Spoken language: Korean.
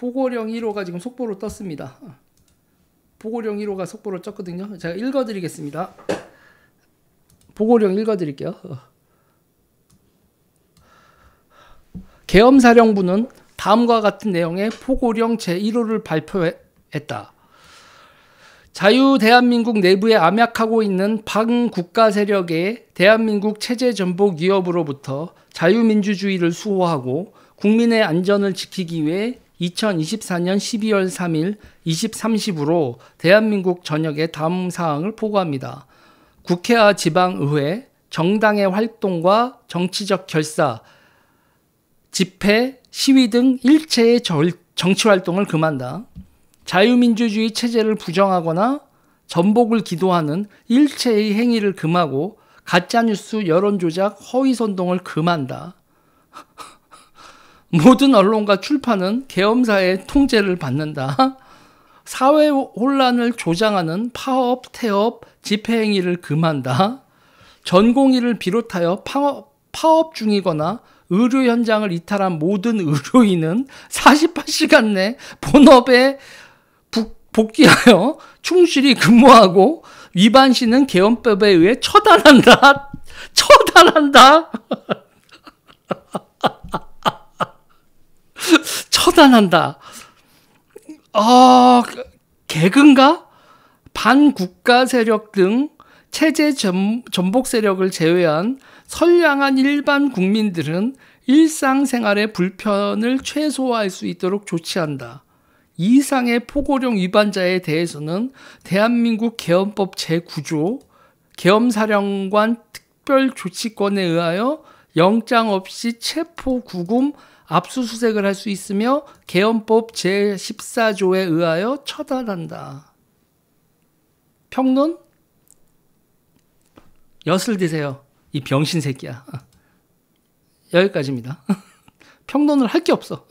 보고령 1호가 지금 속보로 떴습니다. 보고령 1호가 속보로 떴거든요. 제가 읽어드리겠습니다. 보고령 읽어드릴게요. 계엄사령부는 다음과 같은 내용의 보고령 제1호를 발표했다. 자유대한민국 내부에 암약하고 있는 반국가 세력의 대한민국 체제 전복 위협으로부터 자유민주주의를 수호하고 국민의 안전을 지키기 위해 2024년 12월 3일 23시부로 대한민국 전역에 다음 사항을 보고합니다. 국회와 지방의회, 정당의 활동과 정치적 결사, 집회, 시위 등 일체의 정치활동을 금한다. 자유민주주의 체제를 부정하거나 전복을 기도하는 일체의 행위를 금하고 가짜뉴스, 여론조작, 허위선동을 금한다. 모든 언론과 출판은 계엄사의 통제를 받는다. 사회 혼란을 조장하는 파업, 태업, 집회행위를 금한다. 전공의를 비롯하여 파업 중이거나 의료 현장을 이탈한 모든 의료인은 48시간 내 본업에 복귀하여 충실히 근무하고 위반 시는 계엄법에 의해 처단한다. 처단한다. 처단한다. 개근가? 반국가 세력 등 체제 전복 세력을 제외한 선량한 일반 국민들은 일상생활의 불편을 최소화할 수 있도록 조치한다. 이상의 포고령 위반자에 대해서는 대한민국 계엄법 제9조 계엄사령관 특별조치권에 의하여 영장 없이 체포, 구금, 압수수색을 할 수 있으며 계엄법 제14조에 의하여 처단한다. 평론? 엿을 드세요, 이 병신 새끼야. 여기까지입니다. 평론을 할 게 없어.